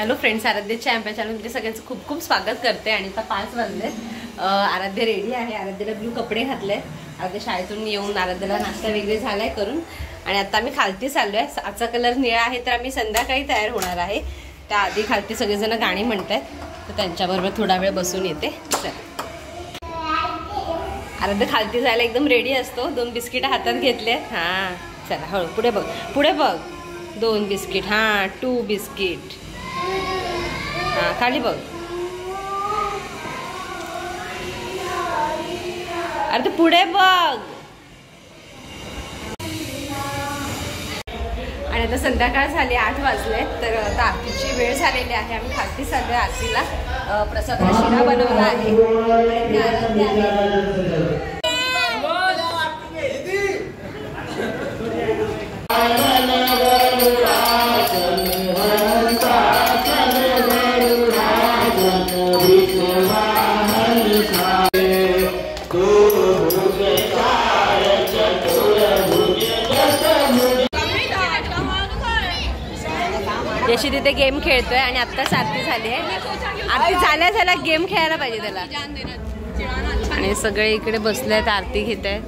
Hello friends, आराध्यच्या आंब्या चॅनलमध्ये सगळ्यांचं खूप खूप स्वागत करते। आणि आता 5 वाजले, आराध्य रेडी आहे। आराध्यला ब्लू कपडे घातले, आराध्य शाळेतून येऊन आराध्यला नाश्ता वगैरे झालाय करून। आणि आता आम्ही खालती चाललो आहे। आजचा कलर निळा आहे, तर आम्ही संध्याकाळी तयार होणार आहे। त्या आधी खालती सगळेजण गाणी म्हणतात, तर त्यांच्याबरोबर थोडा वेळ बसून येते। आराध्य खालती जायला एकदम रेडी असतो। 2 बिस्किट हातात घेतले। हां चला, हळू पुढे बघ, पुढे बघ। 2 बिस्किट, हां 2 बिस्किट, हां खाली बघ। अरे तू पुढे बघ। आणि आता संध्याकाळ झाली, 8 वाजले, तर आता आरतीची वेळ झालेली आहे। आम्ही खालती चाललो आहे आरतीला। प्रसादाला शिरा बनवला आहे। जशी तिथे गेम खेळतोय आणि आत्ताच आरती झाली आहे। आरती झाल्या गेम खेळायला पाहिजे त्याला। आणि सगळे इकडे बसले आहेत, आरती घेत आहेत।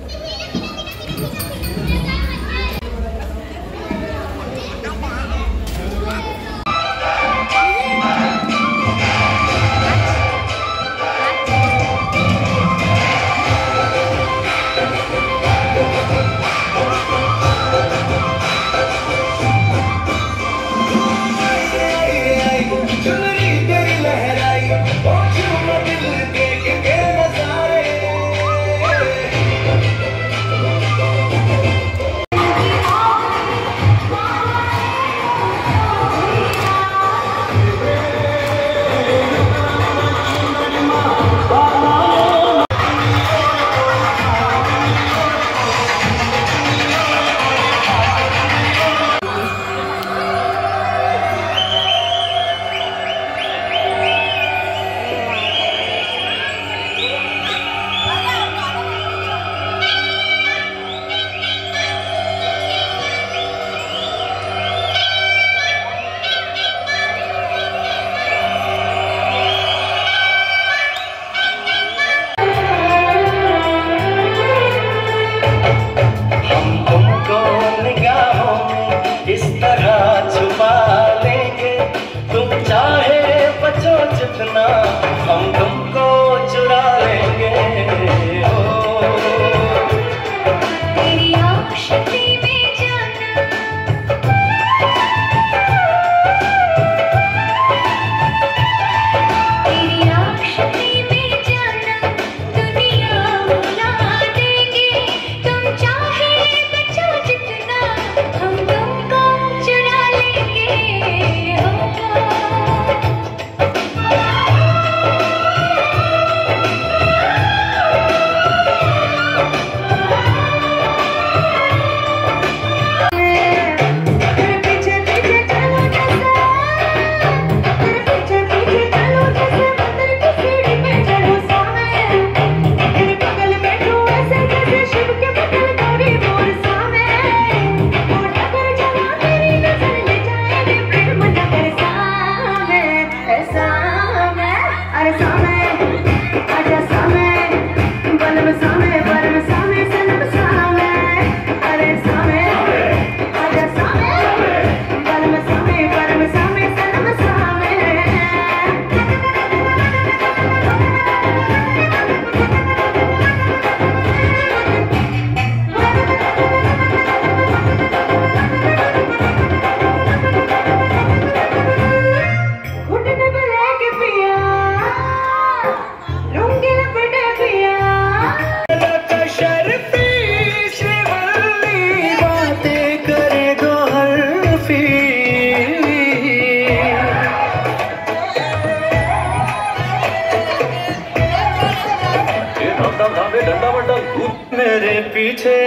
मेरे पीछे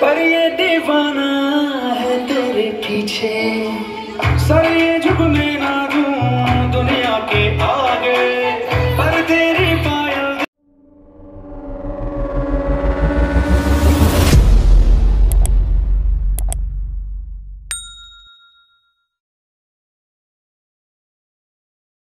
पर ये दीवाना है तेरे पीछे।